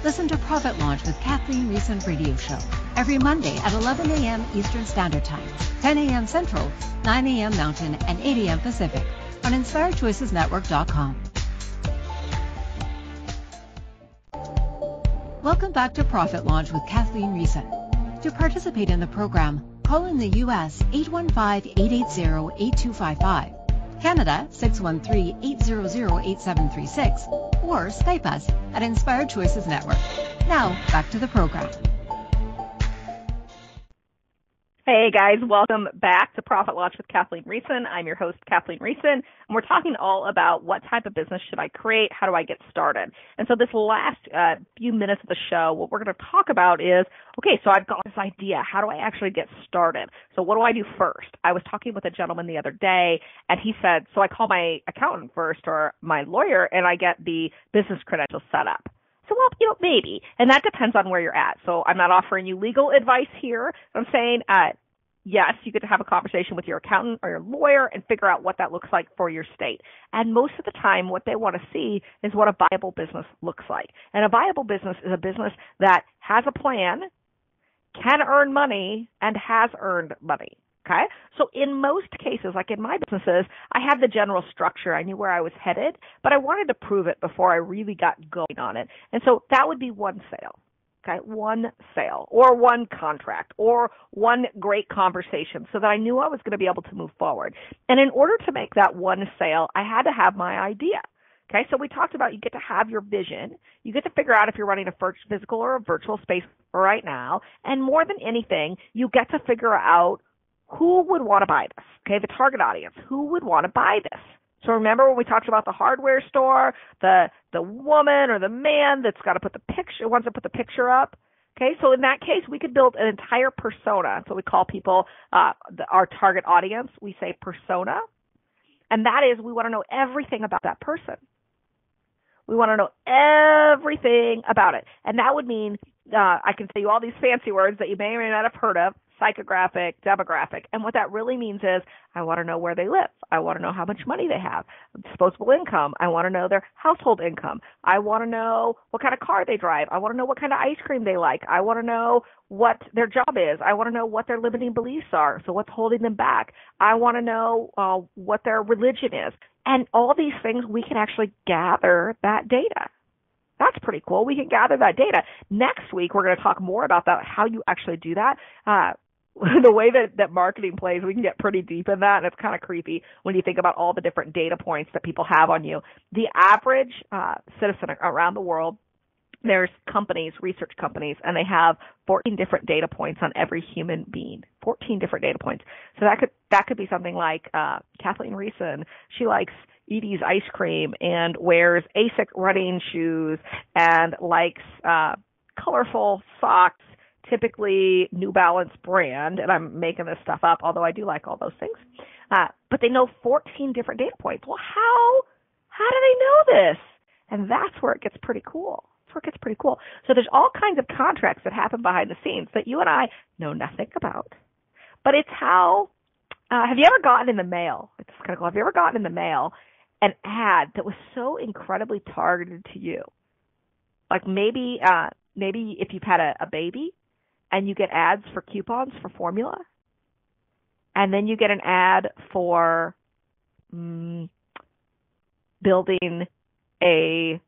Listen to Profit Launch with Kathleen Riessen Radio Show every Monday at 11 a.m. Eastern Standard Time, 10 a.m. Central, 9 a.m. Mountain, and 8 a.m. Pacific on InspiredChoicesNetwork.com. Welcome back to Profit Launch with Kathleen Riessen. To participate in the program, call in the U.S. 815-880-8255, Canada 613-800-8736, or Skype us at Inspired Choices Network. Now, back to the program. Hey guys, welcome back to Profit Launch with Kathleen Riessen. I'm your host, Kathleen Riessen, and we're talking all about what type of business should I create, how do I get started. And so this last few minutes of the show, what we're going to talk about is, okay, so I've got this idea. How do I actually get started? So what do I do first? I was talking with a gentleman the other day, and he said, so I call my accountant first or my lawyer, and I get the business credentials set up. So, well, you know, maybe. And that depends on where you're at. So I'm not offering you legal advice here. I'm saying, yes, you get to have a conversation with your accountant or your lawyer and figure out what that looks like for your state. And most of the time, what they want to see is what a viable business looks like. And a viable business is a business that has a plan, can earn money, and has earned money. Okay. So in most cases, like in my businesses, I had the general structure. I knew where I was headed, but I wanted to prove it before I really got going on it. And so that would be one sale. Okay. One sale or one contract or one great conversation so that I knew I was going to be able to move forward. And in order to make that one sale, I had to have my idea. Okay, so we talked about you get to have your vision. You get to figure out if you're running a physical or a virtual space right now. And more than anything, you get to figure out who would want to buy this? Okay, the target audience. Who would want to buy this? So remember when we talked about the hardware store, the woman or the man that's got to put the picture, wants to put the picture up. Okay, so in that case, we could build an entire persona. So we call people our target audience. We say persona, and that is we want to know everything about that person. We want to know everything about it, and that would mean I can tell you all these fancy words that you may or may not have heard of. Psychographic, demographic. And what that really means is I want to know where they live. I want to know how much money they have, disposable income. I want to know their household income. I want to know what kind of car they drive. I want to know what kind of ice cream they like. I want to know what their job is. I want to know what their limiting beliefs are. So what's holding them back? I want to know what their religion is. And all these things, we can actually gather that data. That's pretty cool. We can gather that data. Next week, we're going to talk more about that, how you actually do that. The way that marketing plays, we can get pretty deep in that, and it's kind of creepy when you think about all the different data points that people have on you. The average citizen around the world, there's companies, research companies, and they have 14 different data points on every human being, 14 different data points. So that could be something like Kathleen Riessen, she likes Edie's ice cream and wears ASIC running shoes and likes colorful socks, typically New Balance brand, and I'm making this stuff up, although I do like all those things, but they know 14 different data points. Well, how do they know this? And that's where it gets pretty cool. So there's all kinds of contracts that happen behind the scenes that you and I know nothing about, but it's how, have you ever gotten in the mail? It's kind of cool. Have you ever gotten in the mail an ad that was so incredibly targeted to you? Like maybe if you've had a baby, and you get ads for coupons for formula, and then you get an ad for building a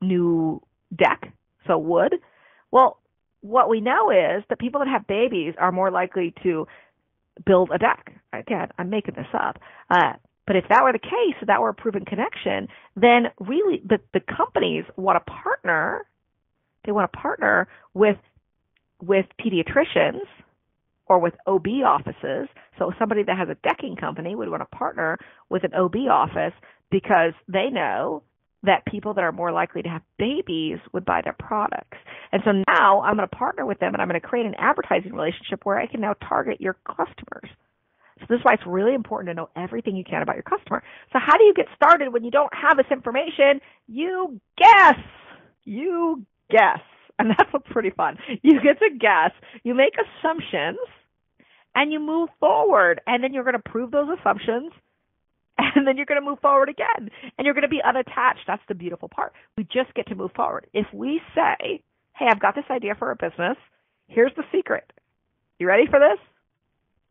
new deck, so wood. Well, what we know is that people that have babies are more likely to build a deck. Again, I'm making this up. But if that were the case, if that were a proven connection, then really the companies want to partner. They want to partner with pediatricians or with OB offices. So somebody that has a decking company would want to partner with an OB office because they know that people that are more likely to have babies would buy their products. And so now I'm going to partner with them and I'm going to create an advertising relationship where I can now target your customers. So this is why it's really important to know everything you can about your customer. So how do you get started when you don't have this information? You guess. You guess. And that's what's pretty fun. You get to guess. You make assumptions and you move forward. And then you're going to prove those assumptions. And then you're going to move forward again. And you're going to be unattached. That's the beautiful part. We just get to move forward. If we say, hey, I've got this idea for a business. Here's the secret. You ready for this?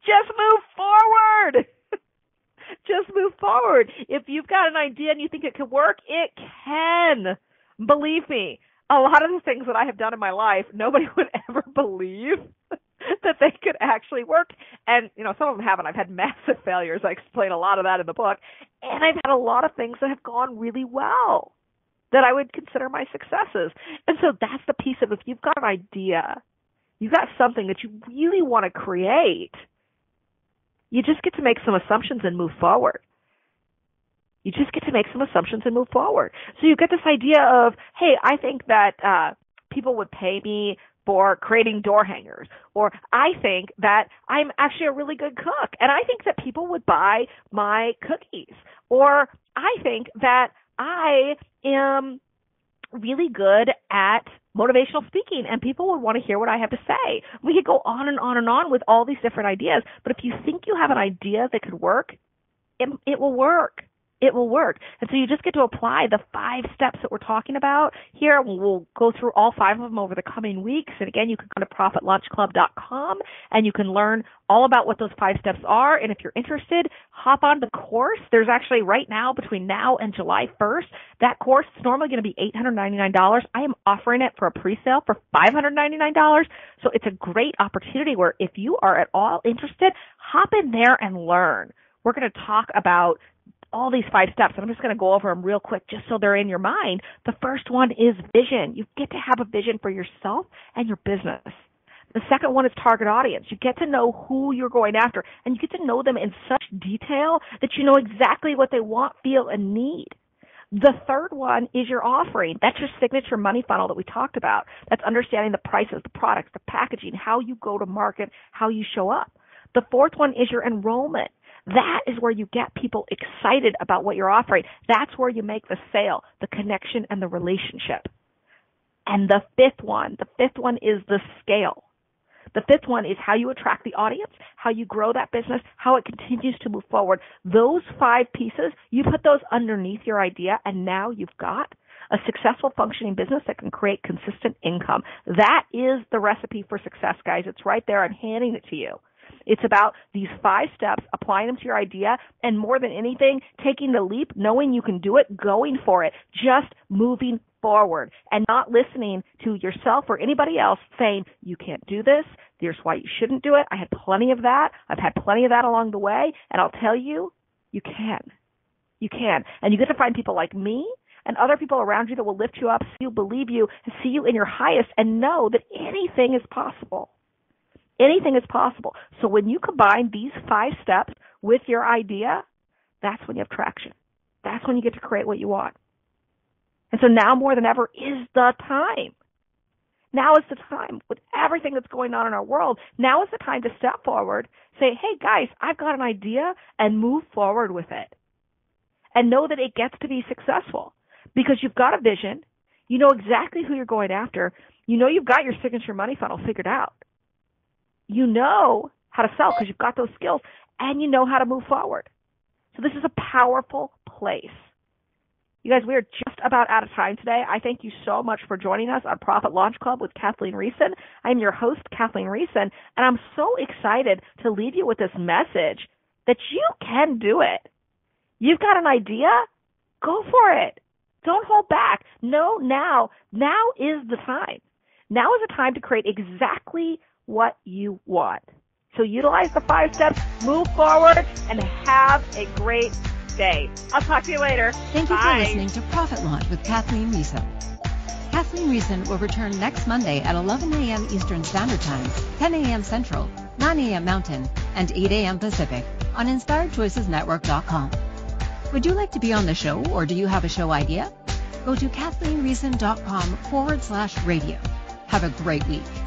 Just move forward. Just move forward. If you've got an idea and you think it could work, it can. Believe me, a lot of the things that I have done in my life, nobody would ever believe that they could actually work. And, you know, some of them haven't. I've had massive failures. I explain a lot of that in the book. And I've had a lot of things that have gone really well that I would consider my successes. And so that's the piece of, if you've got an idea, you've got something that you really want to create, you just get to make some assumptions and move forward. You just get to make some assumptions and move forward. So you get this idea of, hey, I think that people would pay me for creating door hangers, or I think that I'm actually a really good cook, and I think that people would buy my cookies, or I think that I am really good at motivational speaking, and people would want to hear what I have to say. We could go on and on and on with all these different ideas, but if you think you have an idea that could work, it will work. It will work. And so you just get to apply the 5 steps that we're talking about here. We'll go through all 5 of them over the coming weeks. And again, you can go to ProfitLaunchClub.com and you can learn all about what those 5 steps are. And if you're interested, hop on the course. There's actually right now, between now and July 1st, that course is normally going to be $899. I am offering it for a pre-sale for $599. So it's a great opportunity where if you are at all interested, hop in there and learn. We're going to talk about all these 5 steps, and I'm just going to go over them real quick just so they're in your mind. The first one is vision. You get to have a vision for yourself and your business. The second one is target audience. You get to know who you're going after, and you get to know them in such detail that you know exactly what they want, feel, and need. The third one is your offering. That's your signature money funnel that we talked about. That's understanding the prices, the products, the packaging, how you go to market, how you show up. The fourth one is your enrollment. That is where you get people excited about what you're offering. That's where you make the sale, the connection, and the relationship. And the fifth one is the scale. The fifth one is how you attract the audience, how you grow that business, how it continues to move forward. Those 5 pieces, you put those underneath your idea, and now you've got a successful functioning business that can create consistent income. That is the recipe for success, guys. It's right there. I'm handing it to you. It's about these 5 steps, applying them to your idea, and more than anything, taking the leap, knowing you can do it, going for it, just moving forward and not listening to yourself or anybody else saying, you can't do this, here's why you shouldn't do it. I had plenty of that. I've had plenty of that along the way, and I'll tell you, you can. You can. And you get to find people like me and other people around you that will lift you up, see you, believe you, and see you in your highest, and know that anything is possible. Anything is possible. So when you combine these 5 steps with your idea, that's when you have traction. That's when you get to create what you want. And so now more than ever is the time. Now is the time. With everything that's going on in our world, now is the time to step forward, say, hey, guys, I've got an idea, and move forward with it. And know that it gets to be successful because you've got a vision. You know exactly who you're going after. You know you've got your signature money funnel figured out. You know how to sell because you've got those skills, and you know how to move forward. So this is a powerful place. You guys, we are just about out of time today. I thank you so much for joining us on Profit Launch Club with Kathleen Riessen. I'm your host, Kathleen Riessen, and I'm so excited to leave you with this message that you can do it. You've got an idea? Go for it. Don't hold back. No, now. Now is the time. Now is the time to create exactly what you want. So utilize the 5 steps, move forward, and have a great day. I'll talk to you later. Thank you for listening to Profit Launch with Kathleen Riessen. Kathleen Riessen will return next Monday at 11 a.m. Eastern Standard Time, 10 a.m. Central. 9 a.m. Mountain, and 8 a.m. Pacific on InspiredChoicesNetwork.com. Would you like to be on the show, or do you have a show idea? Go to KathleenRiessen.com/radio. Have a great week.